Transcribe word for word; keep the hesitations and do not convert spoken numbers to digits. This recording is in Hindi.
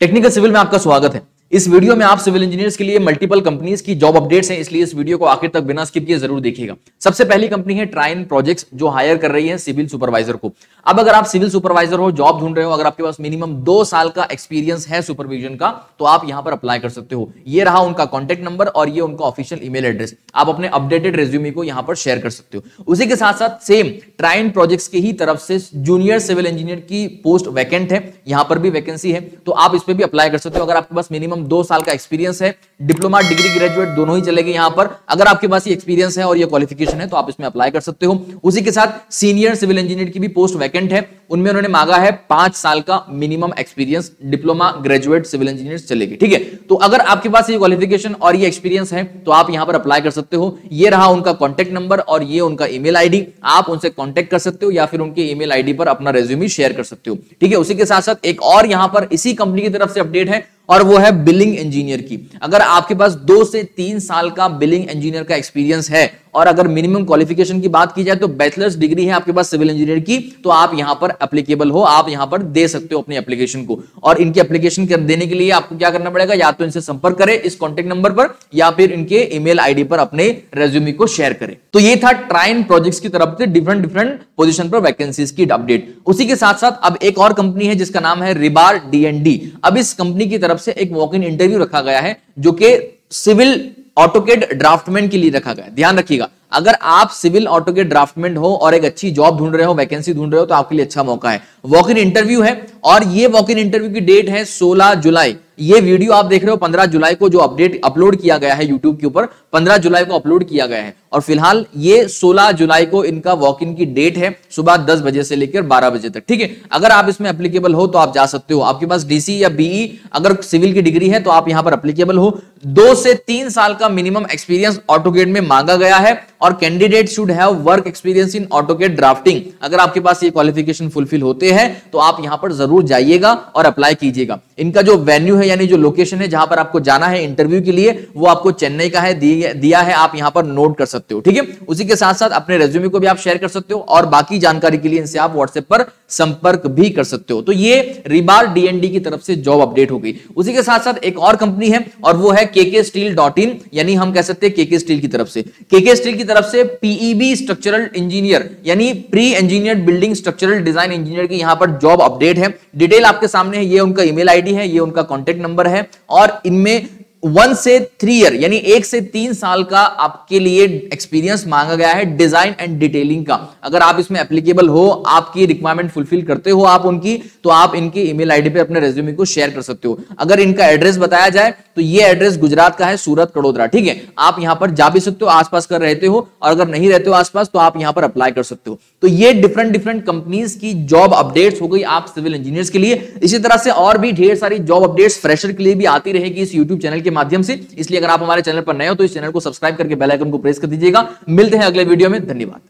टेक्निकल सिविल में आपका स्वागत है। इस वीडियो में आप सिविल इंजीनियर्स के लिए मल्टीपल कंपनीज की जॉब अपडेट्स हैं, इसलिए इस वीडियो को आखिर तक बिना स्किप किए जरूर देखिएगा। सबसे पहली कंपनी है ट्राइन प्रोजेक्ट्स, जो हायर कर रही है सिविल सुपरवाइजर को। अब अगर आप सिविल सुपरवाइजर हो, जॉब ढूंढ रहे हो, अगर आपके पास मिनिमम दो साल का एक्सपीरियंस है सुपरविजन का, तो आप यहाँ पर अप्लाई कर सकते हो। ये रहा उनका कॉन्टेक्ट नंबर और ये उनका ऑफिशियल ईमेल एड्रेस। आप अपने अपडेटेड रेज्यूमे को यहाँ पर शेयर कर सकते हो। उसी के साथ साथ सेम ट्राइन प्रोजेक्ट्स की ही तरफ से जूनियर सिविल इंजीनियर की पोस्ट वैकेंट है, यहाँ पर भी वैकेंसी है, तो आप इस पर भी अप्लाई कर सकते हो। अगर आपके पास मिनिमम दो साल का एक्सपीरियंस है, डिप्लोमा डिग्री ग्रेजुएट दोनों ही चलेगी यहाँ पर। अगर आपके पास ये एक्सपीरियंस है और ये क्वालिफिकेशन है तो आप इसमें अप्लाई कर सकते हो। उसी के साथ सीनियर सिविल इंजीनियर की भी पोस्ट वैकेंट है, उनमें उन्होंने मांगा है पांच साल का minimum experience, diploma graduate civil engineer चलेगी। ठीक है, तो अगर आपके पास ये क्वालिफिकेशन और ये एक्सपीरियंस है तो आप यहाँ पर अप्लाई कर सकते हो। ये रहा उनका कॉन्टेक्ट नंबर और ये उनका ईमेल आईडी, आप उनसे कॉन्टेक्ट कर सकते हो या फिर उनके ईमेल आईडी पर अपना रेज्यूमे शेयर कर सकते हो। ठीक है, उसी के साथ साथ एक और यहाँ पर इसी कंपनी की तरफ से अपडेट है और वो है बिलिंग इंजीनियर की। अगर आपके पास दो से तीन साल का बिलिंग इंजीनियर का एक्सपीरियंस है और अगर मिनिमम क्वालिफिकेशन की बात की जाए तो बैचलर्स डिग्री है आपके पास सिविल इंजीनियर की, तो आप यहां पर एप्लीकेबल हो, आप यहां पर दे सकते हो अपनी एप्लीकेशन को। और इनकी एप्लीकेशन देने के लिए आपको क्या करना पड़ेगा, या तो इनसे संपर्क करें इस कॉन्टेक्ट नंबर पर या फिर इनके ईमेल आईडी पर अपने रेज्यूमे को शेयर करें। तो ये था ट्राइन प्रोजेक्ट्स की तरफ से डिफरेंट डिफरेंट पोजिशन पर वैकेंसीज की अपडेट। उसी के साथ साथ अब एक और कंपनी है जिसका नाम है रिबार डी एन डी। अब इस कंपनी की तरफ से एक वॉक इन इंटरव्यू रखा गया है जो कि सिविल ऑटोकैड ड्राफ्टमैन के लिए रखा गया है। ध्यान रखिएगा, अगर आप सिविल ऑटोकैड ड्राफ्टमैन हो और एक अच्छी जॉब ढूंढ रहे हो, वैकेंसी ढूंढ रहे हो, तो आपके लिए अच्छा मौका है। वॉक इन इंटरव्यू है और ये वॉक इन इंटरव्यू की डेट है सोलह जुलाई। ये वीडियो आप देख रहे हो पंद्रह जुलाई को, जो अपडेट अपलोड किया गया है यूट्यूब के ऊपर पंद्रह जुलाई को अपलोड किया गया है। और फिलहाल ये सोलह जुलाई को इनका वॉक इन की डेट है, सुबह दस बजे से लेकर बारह बजे तक। ठीक है, अगर आप इसमें एप्लीकेबल हो तो आप जा सकते हो। आपके पास डीसी या बीई अगर सिविल की डिग्री है तो आप यहां पर एप्लीकेबल हो। दो से तीन साल का मिनिमम एक्सपीरियंस ऑटोकैड में मांगा गया है और candidate should have work experience in AutoCAD drafting. अगर आपके पास ये क्वालिफिकेशन फुलफिल होते हैं तो आप यहां पर जरूर जाइएगा और अप्लाई कीजिएगा। इनका जो वेन्यू है यानी जो लोकेशन है जहां पर आपको जाना है इंटरव्यू के लिए, वो आपको चेन्नई का है दिया है, आप यहां पर नोट कर सकते हो। ठीक है, उसी के साथ साथ अपने रेज्यूमे को भी आप शेयर कर सकते हो और बाकी जानकारी के लिए इनसे आप व्हाट्सएप पर संपर्क भी कर सकते हो। तो ये रिबार डीएनडी की तरफ से जॉब अपडेट हो गई। उसी के साथ साथ एक और कंपनी है और वो है केके स्टील डॉट इन, यानी हम कह सकते हैं केके स्टील की तरफ से केके स्टील की तरफ से पीईबी स्ट्रक्चरल इंजीनियर यानी pre engineered building structural design engineer की यहां पर जॉब अपडेट है। डिटेल आपके सामने है, ये उनका ईमेल आईडी है, ये उनका कॉन्टेक्ट नंबर है। और इनमें वन से थ्री ईयर यानी एक से तीन साल का आपके लिए एक्सपीरियंस मांगा गया है डिजाइन एंड डिटेलिंग का। अगर आप इसमें एप्लीकेबल हो, आपकी रिक्वायरमेंट फुलफिल करते हो आप उनकी, तो आप इनके ईमेल आईडी पे अपने रेज्यूमे को शेयर कर सकते हो। अगर इनका एड्रेस बताया जाए तो ये एड्रेस गुजरात का है, सूरत कड़ोदरा। ठीक है, आप यहां पर जा भी सकते हो आसपास कर रहते हो, और अगर नहीं रहते हो आसपास तो आप यहां पर अप्लाई कर सकते हो। तो ये डिफरेंट डिफरेंट कंपनीज की जॉब अपडेट्स हो गई आप सिविल इंजीनियर्स के लिए। इसी तरह से और भी ढेर सारी जॉब अपडेट्स फ्रेशर के लिए भी आती रहेगी इस यूट्यूब चैनल के माध्यम से, इसलिए अगर आप हमारे चैनल पर नए हो तो इस चैनल को सब्सक्राइब करके बेल आइकन को प्रेस कर दीजिएगा। मिलते हैं अगले वीडियो में, धन्यवाद।